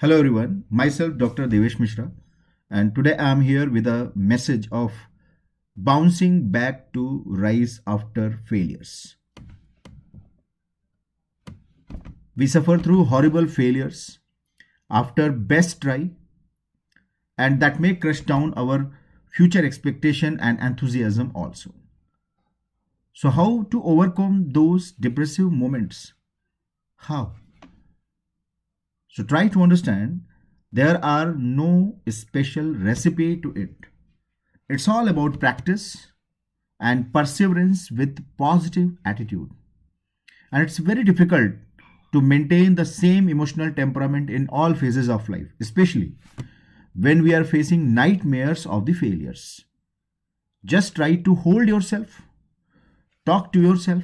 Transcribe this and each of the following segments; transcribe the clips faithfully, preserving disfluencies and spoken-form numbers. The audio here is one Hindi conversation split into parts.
Hello everyone, myself Doctor Devesh Mishra, and today I am here with a message of bouncing back to rise after failures. We suffer through horrible failures after best try, and that may crush down our future expectation and enthusiasm also. So how to overcome those depressive moments? How? So try to understand, there are no special recipe to it. It's all about practice and perseverance with positive attitude. And it's very difficult to maintain the same emotional temperament in all phases of life, especially when we are facing nightmares of the failures. Just try to hold yourself, talk to yourself,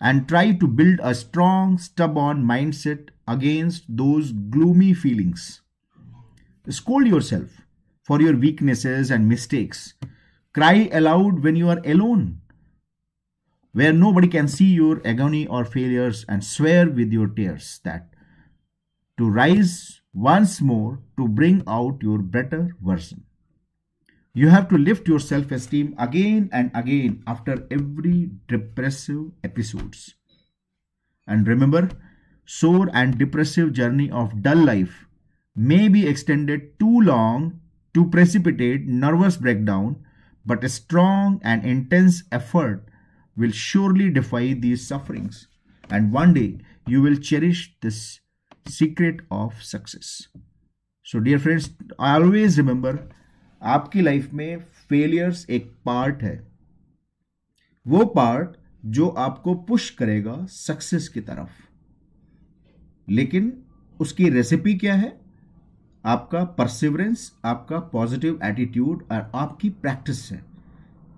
and try to build a strong, stubborn mindset against those gloomy feelings. Scold yourself for your weaknesses and mistakes. Cry aloud when you are alone, where nobody can see your agony or failures, and swear with your tears that to rise once more to bring out your better version. You have to lift your self-esteem again and again after every depressive episodes. And remember, sore and depressive journey of dull life may be extended too long to precipitate nervous breakdown, but a strong and intense effort will surely defy these sufferings. And one day you will cherish this secret of success. So dear friends, always remember, आपकी लाइफ में फेलियर्स एक पार्ट है, वो पार्ट जो आपको पुश करेगा सक्सेस की तरफ, लेकिन उसकी रेसिपी क्या है? आपका परसिवरेंस, आपका पॉजिटिव एटीट्यूड और आपकी प्रैक्टिस है।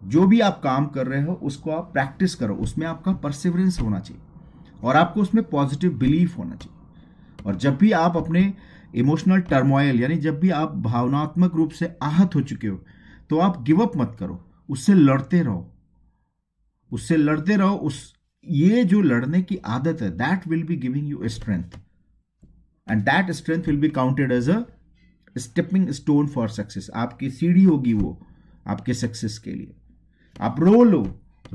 जो भी आप काम कर रहे हो उसको आप प्रैक्टिस करो, उसमें आपका परसिवरेंस होना चाहिए और आपको उसमें पॉजिटिव बिलीफ होना चाहिए। और जब भी आप अपने इमोशनल टर्मोइल, यानी जब भी आप भावनात्मक रूप से आहत हो चुके हो, तो आप गिव अप मत करो, उससे लड़ते रहो, उससे लड़ते रहो। उस ये जो लड़ने की आदत है, that will be giving you strength, and that strength will be counted as a stepping stone for success. आपकी सीढ़ी होगी वो आपके सक्सेस के लिए। आप रो लो,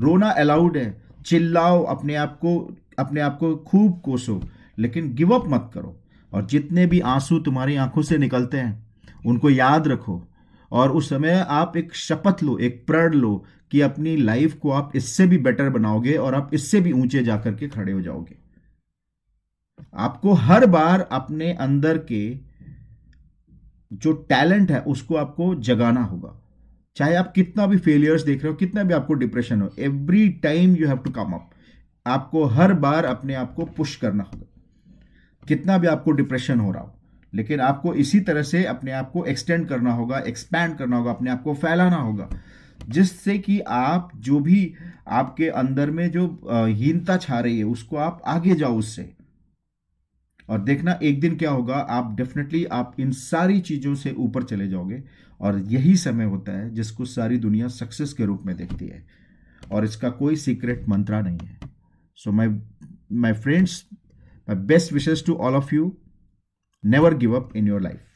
रोना अलाउड है, चिल्लाओ, अपने आप को अपने आप को खूब कोसो, लेकिन गिव अप मत करो। और जितने भी आंसू तुम्हारी आंखों से निकलते हैं उनको याद रखो, और उस समय आप एक शपथ लो, एक प्रण लो कि अपनी लाइफ को आप इससे भी बेटर बनाओगे और आप इससे भी ऊंचे जाकर के खड़े हो जाओगे। आपको हर बार अपने अंदर के जो टैलेंट है उसको आपको जगाना होगा। चाहे आप कितना भी फेलियर्स देख रहे हो, कितना भी आपको डिप्रेशन हो, every time you have to come up. आपको हर बार अपने आप को पुश करना होगा, कितना भी आपको डिप्रेशन हो रहा हो, लेकिन आपको इसी तरह से अपने आप को एक्सटेंड करना होगा, एक्सपैंड करना होगा, अपने आप को फैलाना होगा, जिससे कि आप जो भी आपके अंदर में जो हीनता छा रही है उसको आप आगे जाओ उससे। और देखना एक दिन क्या होगा, आप डेफिनेटली आप इन सारी चीज़ों से ऊपर चले जाओगे। और यही समय होता है जिसको सारी दुनिया सक्सेस के रूप में देखती है, और इसका कोई सीक्रेट मंत्रा नहीं है। So my my friends, my best wishes to all of you. Never give up in your life.